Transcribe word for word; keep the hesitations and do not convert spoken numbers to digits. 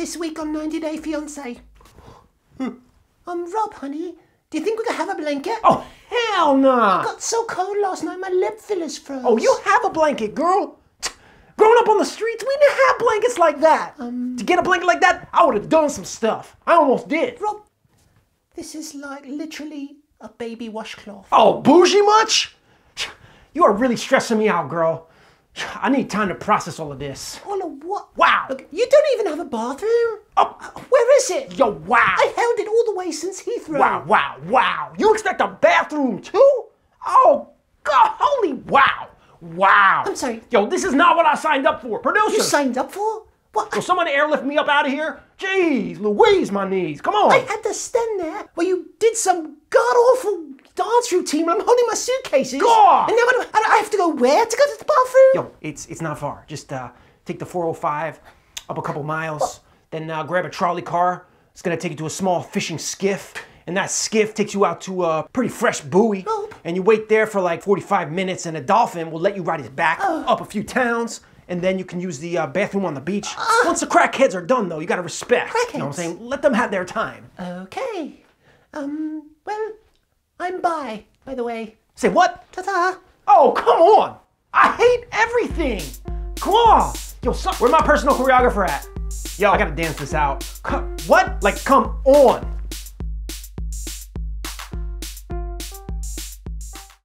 This week on ninety day fiancé. I'm Rob, honey. Do you think we could have a blanket? Oh, hell no! Nah. I got so cold last night, my lip fillers froze. Oh, you have a blanket, girl. Growing up on the streets, we didn't have blankets like that. Um, to get a blanket like that, I would have done some stuff. I almost did. Rob, this is like literally a baby washcloth. Oh, bougie much? You are really stressing me out, girl. I need time to process all of this. All of what? Wow. Look, you don't even have a bathroom. Oh, where is it? Yo, wow. I held it all the way since Heathrow. Wow, wow, wow. You expect a bathroom too? Oh, God, holy wow. Wow. I'm sorry. Yo, this is not what I signed up for. Producer. You signed up for? What? Will someone airlift me up out of here? Jeez, Louise, my knees. Come on. I had to stand there where you did some god-awful dance routine when I'm holding my suitcases. God! And now I, don't, I have to go where to go to the bathroom? Yo, it's it's not far. Just uh, take the four oh five up a couple miles, what? then uh, grab a trolley car. It's going to take you to a small fishing skiff. And that skiff takes you out to a pretty fresh buoy. Rob. And you wait there for like forty-five minutes and a dolphin will let you ride his back oh. up a few towns. And then you can use the uh, bathroom on the beach. Uh, Once the crackheads are done, though, you gotta respect. Crackheads. You know what I'm saying? Let them have their time. Okay. Um, well, I'm bi, by the way. Say what? Ta-ta. Oh, come on. I hate everything. Come on. Yo, so where's my personal choreographer at? Yo, I gotta dance this out. C what? Like, come on.